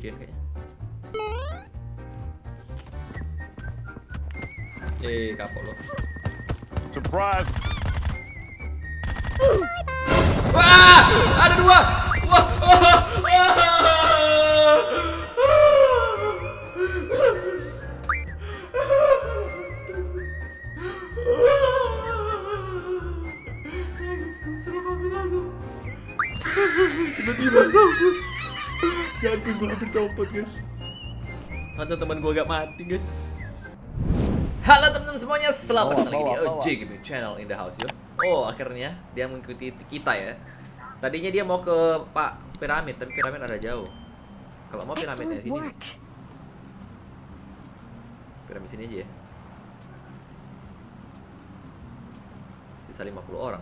serius kayaknya. Kapok lo. Surprise. Wah, ada dua. Wah. Tiba-tiba bagus. Jantung gue hampir copot, guys. Mata teman gue agak mati, guys. Halo teman-teman semuanya, selamat datang lagi di EJGaming channel in the house, yo. Oh, akhirnya dia mengikuti kita ya. Tadinya dia mau ke Pak Piramid, tapi piramid ada jauh. Kalau mau piramidnya sini. Piramid sini aja ya. Sisa 50 orang.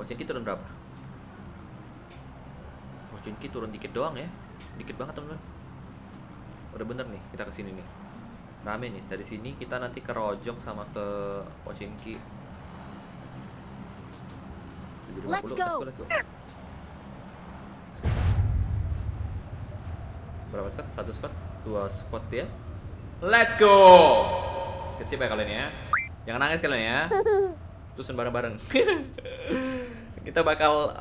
Pocin kita turun berapa? Pocin kita turun dikit doang ya. Dikit banget, teman-teman. Udah bener nih, kita ke sini nih. Rame nih, dari sini kita nanti ke Rojong sama ke Pochinki. Let's go. Berapa squad? 1 squad? 2 squad ya. Let's go. Sip-sip ya kalian ya. Jangan nangis kalian ya. Terus bareng-bareng. Kita bakal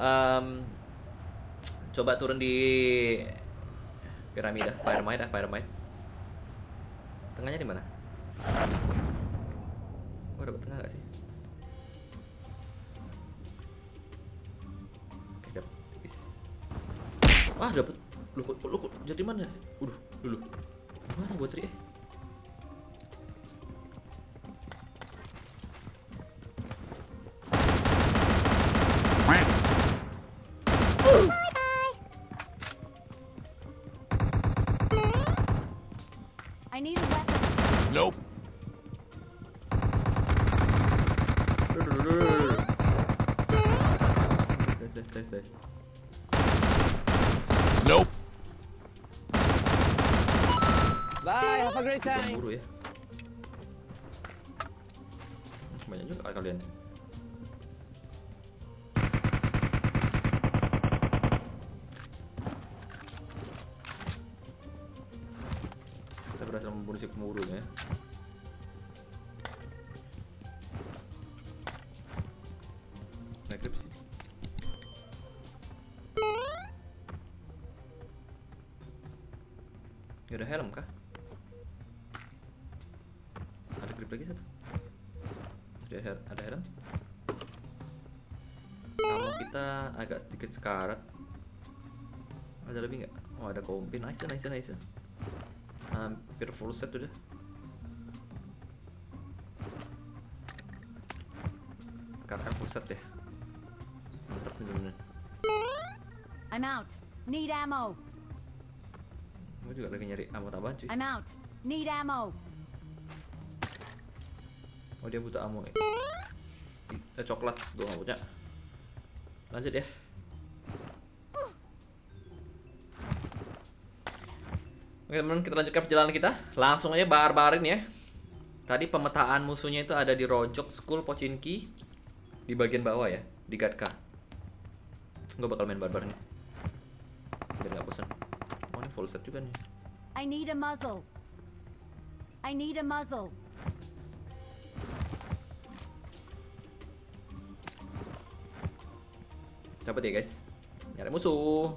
coba turun di piramida, pyramid. Tengahnya di mana? Gua dapat tengah gak sih? Oke, dapat tipis. Wah, dapat. Lu kok jadi mana? Udah, dulu. Mana gua tri? Bye, have a great time. Buru ya. Banyak juga kalian. Kita berhasil membunuh si pemburunya. Ada helm kah? Ada grip lagi satu. Ada helm. Kamu kita agak sedikit sekarat. Ada lebih nggak? Oh, ada kompi. Nice. Hampir full set udah. Sekarang full set ya. Mantap bener-bener. I'm out. Need ammo. Gue juga lagi nyari ammo tambahan cuy. I'm out. Need ammo. Oh, dia butuh ammo ya. Coklat gue gak punya. Lanjut ya. Oke teman, kita lanjutkan perjalanan kita. Langsung aja barbarin ya. Tadi pemetaan musuhnya itu ada di Rojok School Pochinki. Di bagian bawah ya, di Gatka. Gue bakal main barbarnya biar gak bosan. Full set juga nih. I need a muzzle. Dapat ya guys. Nyari musuh.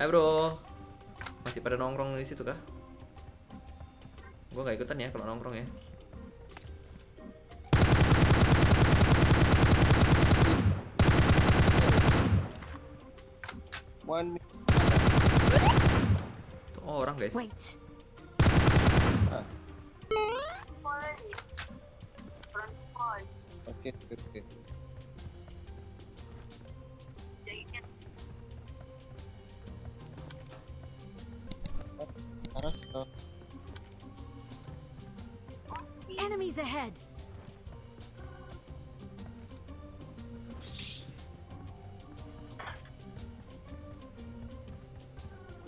Bro. Masih pada nongkrong di situ kah? Gua nggak ikutan ya kalau nongkrong ya. Oh, orang guys. Oke. Enemies ahead.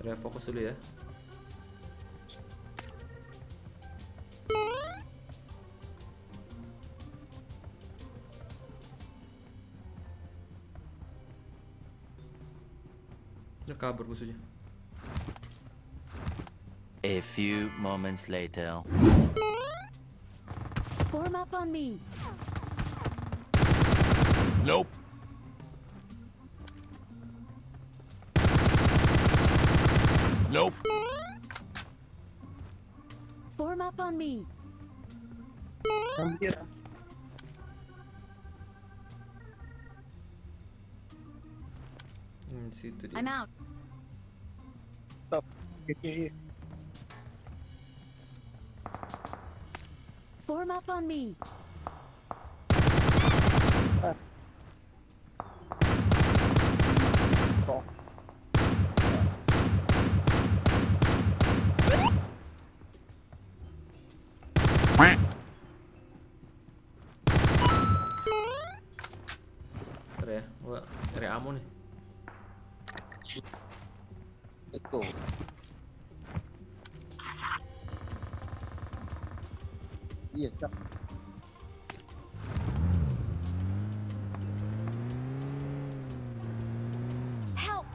Kita fokus dulu ya. Ya kabur musuhnya. A few moments later. Form up on me. Nope. Nope. Form up on me. Hampir. Situ dia. I'm out. Stop. Form up on me. Cari ammo nih. Itu. Iya, Cak. Help.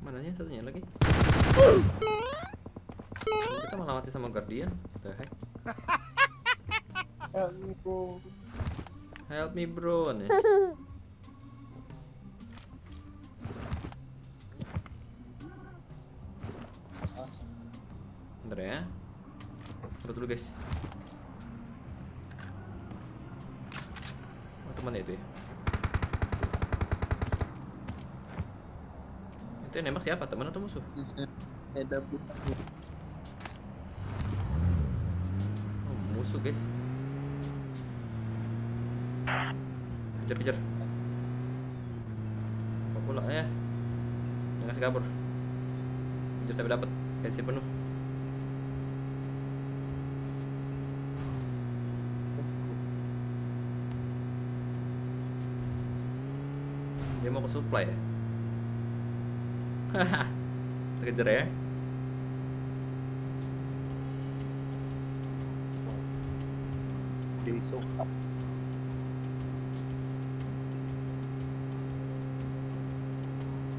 Mananya satunya lagi? Kita malah mati sama guardian. The heck? Help me bro. Help me bro nih. Bentar ya. Bentar dulu guys. Oh temannya itu ya. Itu yang nembak siapa? Teman atau musuh? Oh, musuh guys. Kejar-kejar. Apa pula ya? Jangan kabur. Kejar sampai dapat. Tensi penuh. Dia mau ke supply ya? Haha, terkejar ya. Dia iso up.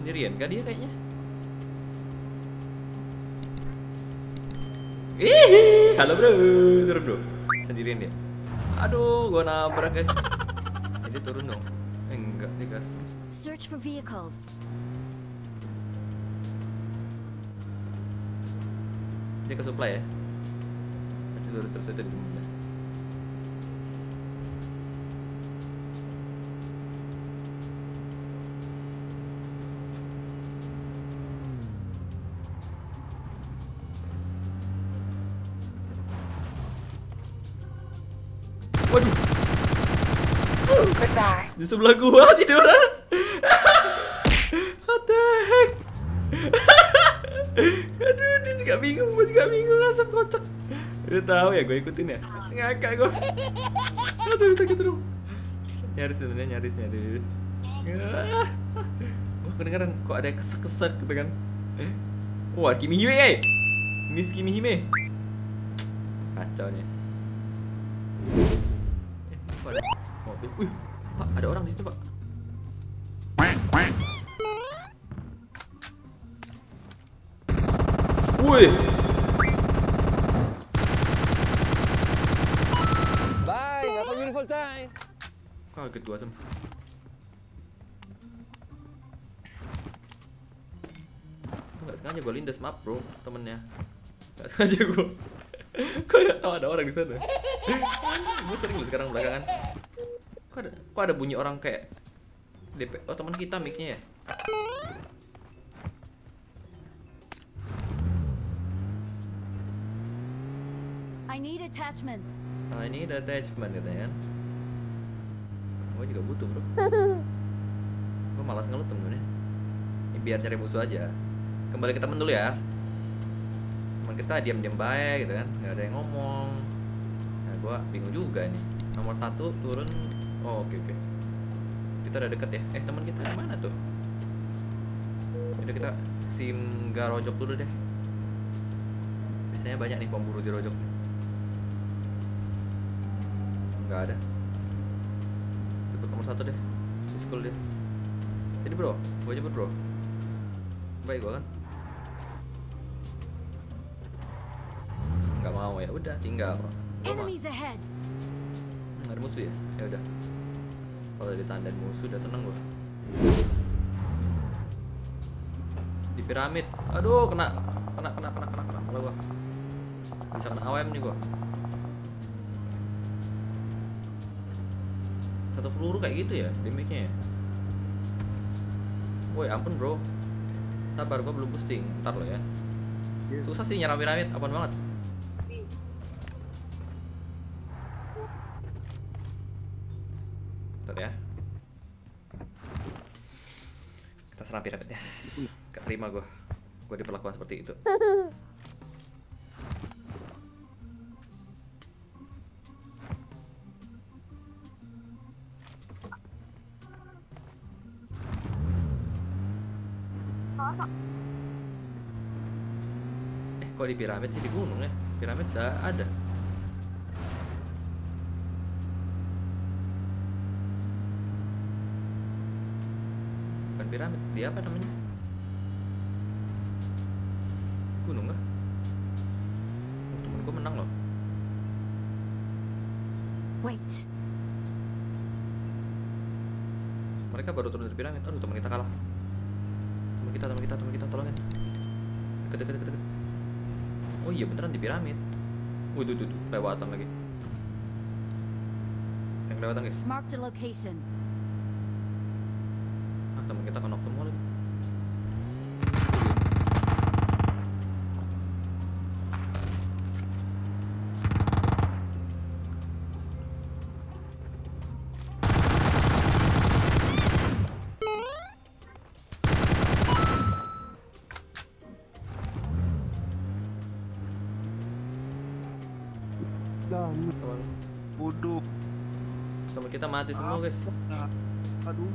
Sendirian kah dia kayaknya? Ih, halo bro, turun bro. Sendirian dia. Aduh, gua nabrak guys. Jadi turun dong. Enggak deh guys. Search for vehicles. Dia ke supply ya. Nanti lurus terus aja di rumahnya. Waduh. Di sebelah gua tiduran. What the heck? Aduh, dia juga bingung, langsung kocak. Udah tahu ya, gue ikutin ya. Ngakak gue. Aduh, sakit terus. Nyaris sebenarnya, nyaris. Wah, kedengeran kok ada kesek-kesek gitu kan. Wah, Kimihime, Miss Kimihime. Kacau nih. Kok ada mobil? Wih, Pak, ada orang di situ, Pak. Wih. Bye, have a beautiful time. Kaget gua sama. Enggak sengaja Makanya gue lindes, maaf bro, temennya. Gak sengaja gue. Kok gak tau ada orang di sana? Gue sering loh sekarang belakangan. Kok ada bunyi orang kayak DP? Oh, teman kita mic-nya ya. I need attachments. Oh, ini ada attachment katanya kan. Gue juga butuh bro. Gue malas ngelut temennya. Ya, biar cari musuh aja. Kembali ke temen dulu ya. Temen kita diam-diam baik gitu kan, nggak ada yang ngomong. Nah, gue bingung juga nih. Nomor 1 turun. Oh, oke. Kita udah deket ya. Teman kita di mana tuh? Jadi kita sim gak rojok dulu deh. Biasanya banyak nih pemburu di rojok. Nggak ada. Cepet nomor 1 deh. Di school deh. Jadi bro, gue jemput bro. Baik gue kan. Nggak mau ya. Udah tinggal bro. Enemies ahead. Ada musuh ya? Ya udah. Kalau ditandain musuh udah seneng gua. Di piramid. Aduh, kena kepala gua. Bisa kena AWM nih gua. Satu peluru kayak gitu ya damage-nya ya. Woi, ampun bro. Sabar, gua belum boosting. Ntar lo ya. Susah sih nyerang piramid, apaan banget. Ya, kita serang piramidnya. Gak terima gue diperlakukan seperti itu. Kok di piramid sih, di gunung ya? Piramid gak ada. Piramid, dia apa namanya? Gunung nggak? Temen gue menang loh. Wait. Mereka baru turun dari piramid. Aduh, teman kita kalah. Teman kita, tolongin. Deket. Oh iya beneran di piramid. Waduh, lewatan lagi. Yang lewatan guys. Mark the location. Temen kita kena knock lagi. Buduk. Temen kita mati semua guys. Aduh.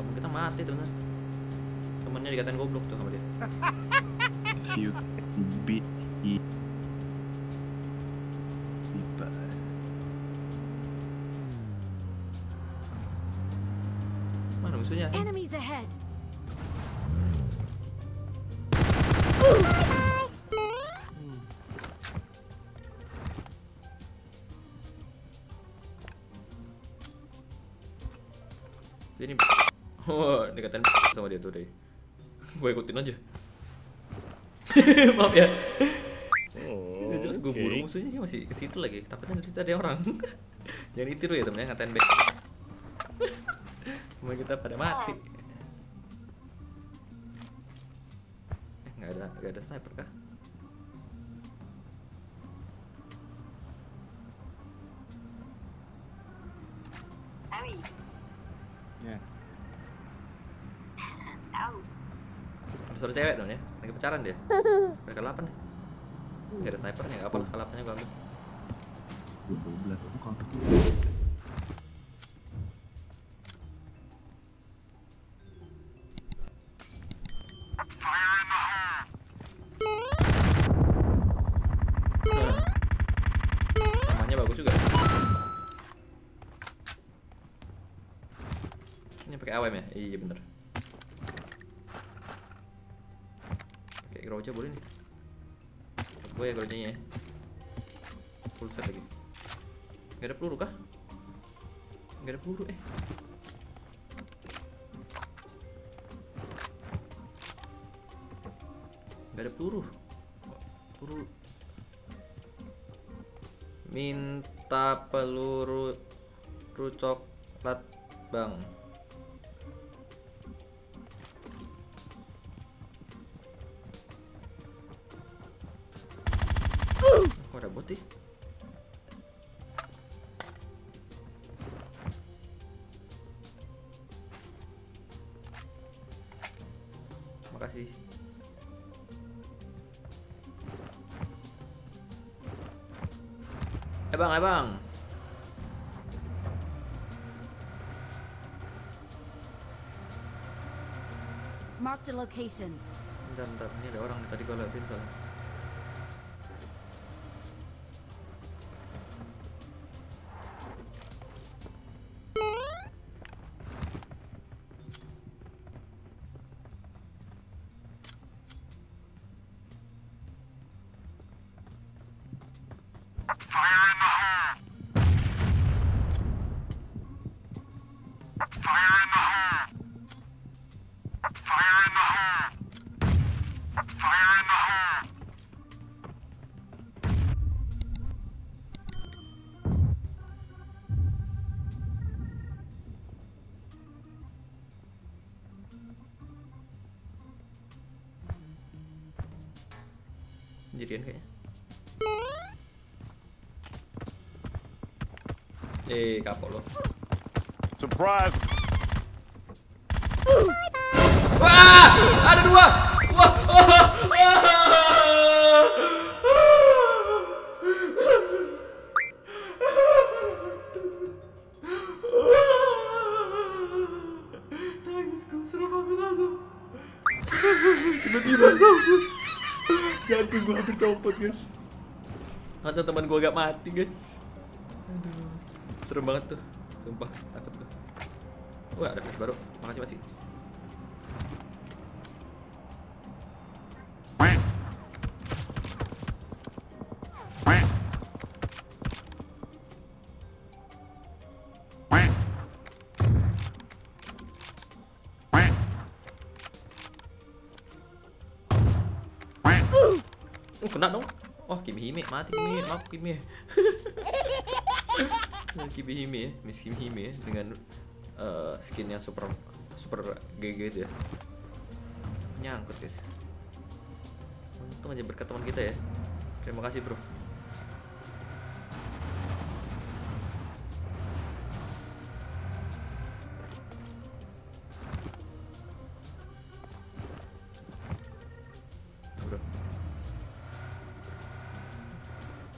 Kamu kita mati teman-teman. Temennya dikatain goblok tuh sama dia. You beat it. Mana musuhnya? Enemies ahead. Ini dikatain sama dia tuh deh. Gue ikutin aja. Maaf ya. Terus gue bunuh musuhnya, dia masih ke situ lagi. Takutnya nanti ada orang. Jangan ditiru ya temennya, ngatain back. Temen kita pada mati. Nggak ada sniper kah? Suara cewek dong ya, lagi pacaran dia. Udah kelapan nih. Gak ada snipernya, gak apa-apa, kelapannya gue ambil. Namanya bagus juga. Ini pakai AWM ya? Iya bener. Geroja boleh nih. Gue ya gerojanya ya. Full set lagi. Gak ada peluru kah? Nggak ada peluru, eh. Nggak ada peluru. Peluru. Minta peluru coklat, Bang. Kok ada bot sih? Makasih. Abang. Mark the location. Bentar, ini ada orang tadi gua liatin soalnya. Jadian kayaknya. Kapok lo. Surprise. Wah, ada dua. Wah. Tangisku seru banget langsung. Tiba-tiba jantung gue hampir copot, guys. Atau teman gue agak mati, guys. Aduh, serem banget tuh, sumpah takut tuh. Wah, ada flash baru, makasih masih. Kena dong. Oh, Kimihime mati. Kimihime, maaf Kimihime. Kimihime, Miss Kimihime dengan skin yang super GG itu ya. Nyangkut, guys. Untung aja berkat teman kita ya. Terima kasih, Bro.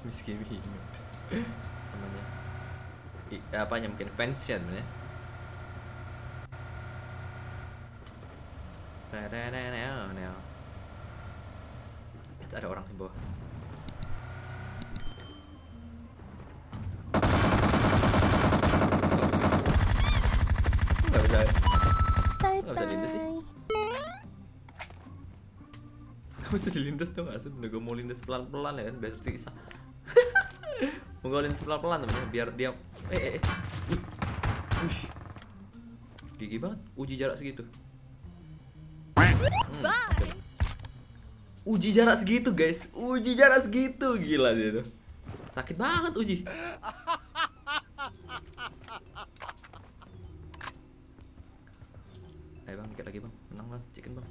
Miskin namanya. Apanya mungkin pension ya. Ada orang di bawah. Nggak bisa dilindas sih. Nggak bisa dilindas tuh, nggak sih? Udah gue mau lindas pelan-pelan ya kan, biar tersiksa. Menggolin pelan-pelan temen biar dia gigi banget uji jarak segitu. Uji jarak segitu, guys. Uji jarak segitu, gila dia tuh. Sakit banget uji. Ayo Bang, dikit lagi Bang. Menang Bang, chicken Bang.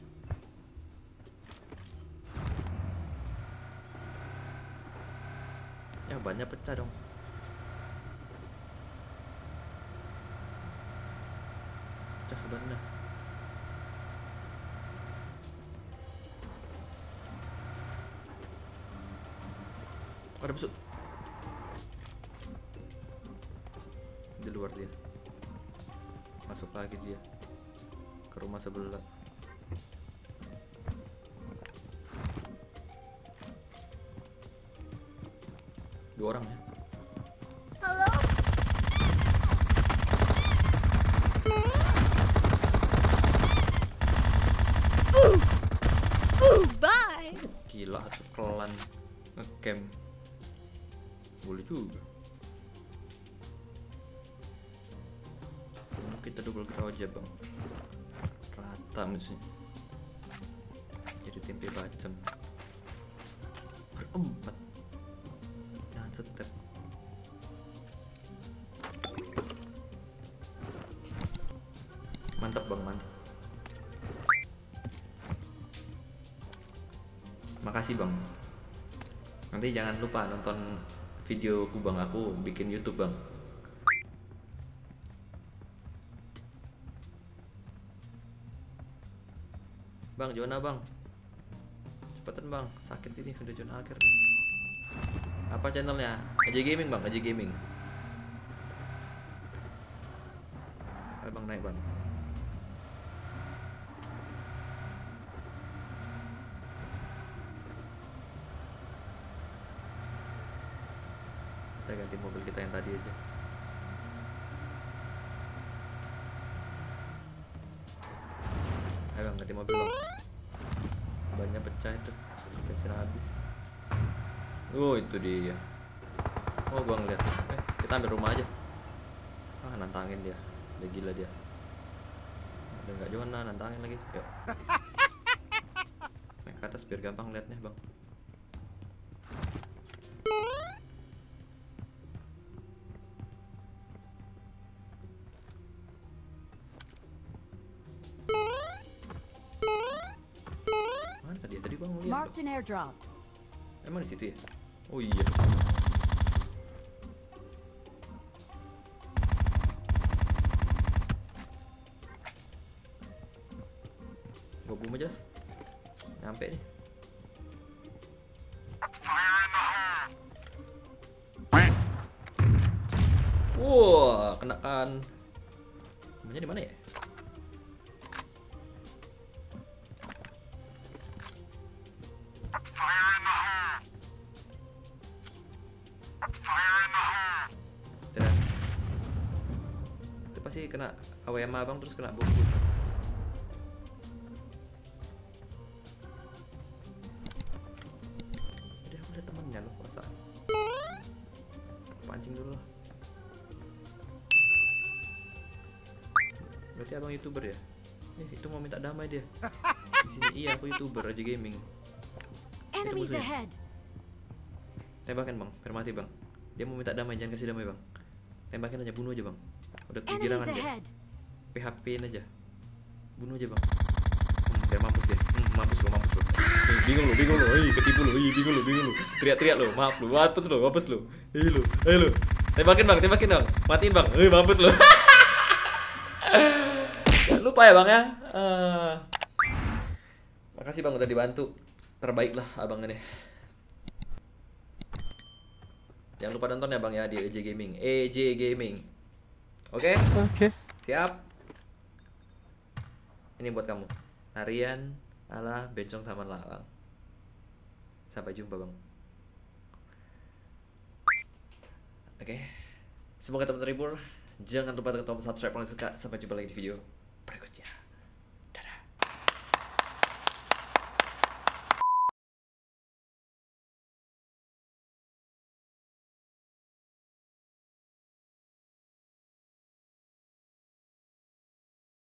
Ya, bannya pecah dong. Pecah bannya. Ada busuk. Di luar dia. Masuk lagi dia. Ke rumah sebelah. Dua orang ya. Halo. Bye. Gila tuh kelan ngecamp. Boleh juga. kita double draw aja bang, rata mesti jadi tempe bacem berempat. Jangan setep. Mantap bang, mantap. Makasih bang. Nanti jangan lupa nonton videoku bang, aku bikin YouTube bang. Bang, zona bang, cepetan bang, sakit ini udah zona akhir nih. Apa channelnya? EJGaming bang, EJGaming. Ayo bang, naik bang. Kita ganti mobil kita yang tadi aja. Ayo bang, ganti mobil bang. Bannya pecah itu, bensin habis. Oh itu dia. Oh gua ngeliat. Kita ambil rumah aja. Ah nantangin dia, udah gila dia. Udah nggak zona, nantangin lagi. Yuk. Naik ke atas biar gampang liatnya bang. Marked an airdrop. Emang di situ ya? Oh iya. Gua boom aja. Nyampe nih. Wah, kenaan. Bomnya di mana ya? Sih kena AWM abang terus kena bom. Udah temennya loh perasaan. Pancing dulu lah. Berarti abang YouTuber ya? Itu mau minta damai dia. Di sini iya aku YouTuber aja gaming. Enemies ahead. Tembakin bang, biar mati bang. Dia mau minta damai, jangan kasih damai bang. Tembakin aja, bunuh aja bang. Udah kegirangan dia, PHP-in aja, bunuh aja bang. Saya mampus deh, mampus lo, mampus lo. Bingung lo, ketipu lo, bingung lo. Teriak-teriak lo, maaf lo, mampus lo. Hei lo, tembakin bang, matiin bang, mampus lo. Jangan lupa ya bang ya. Makasih bang udah dibantu, terbaik lah abang ini. Jangan lupa nonton ya bang ya di EJGaming. Oke? Okay? Siap. Ini buat kamu. Harian ala Bencong Taman Larang. Sampai jumpa, bang. Oke. Semoga teman terhibur. Jangan lupa tekan tombol subscribe kalau suka. Sampai jumpa lagi di video.